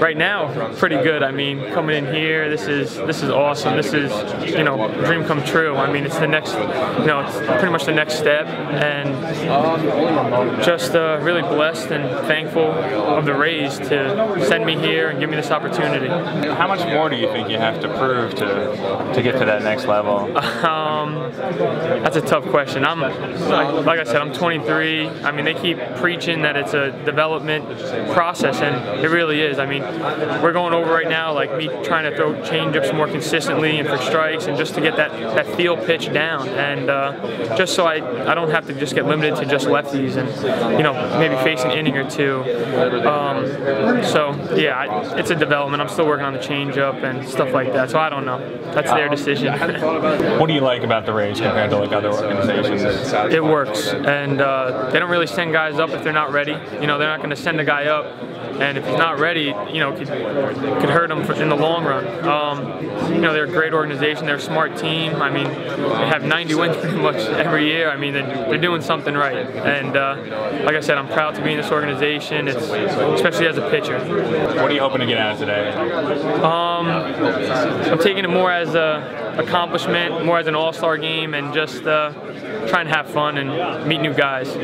right now pretty good. I mean, coming in here, this is awesome. This is, you know, dream come true. I mean, it's the next, you know, it's pretty much the next step, and just really blessed and thankful of the Rays to send me here and give me this opportunity. How much more do you think you have to prove to get to that next level? That's a tough question. Like I said, I'm 23. I mean, they keep preaching that it's a development process, and it really is. I mean, we're going over right now, like me trying to throw changeups more consistently and for strikes, and just to get that field pitch down, and just so I don't have to just get limited to just lefties, and you know, maybe face an inning or two. So yeah, it's a development. I'm still working on the changeup and stuff like that. So I don't know. That's their decision. What do you like about the Rays compared to like other organizations? It works, and they don't really send guys up if they're not ready. You know, they're not going to send a guy up, and if he's not ready, you know, could hurt him in the long run. You know, they're a great organization. They're a smart team. I mean, they have 90 wins pretty much every year. I mean, they're doing something right. And like I said, I'm proud to be in this organization. It's especially as a pitcher. What are you hoping to get out of today? I'm taking it more as a accomplishment, more as an all-star game, and just trying to have fun and meet new guys.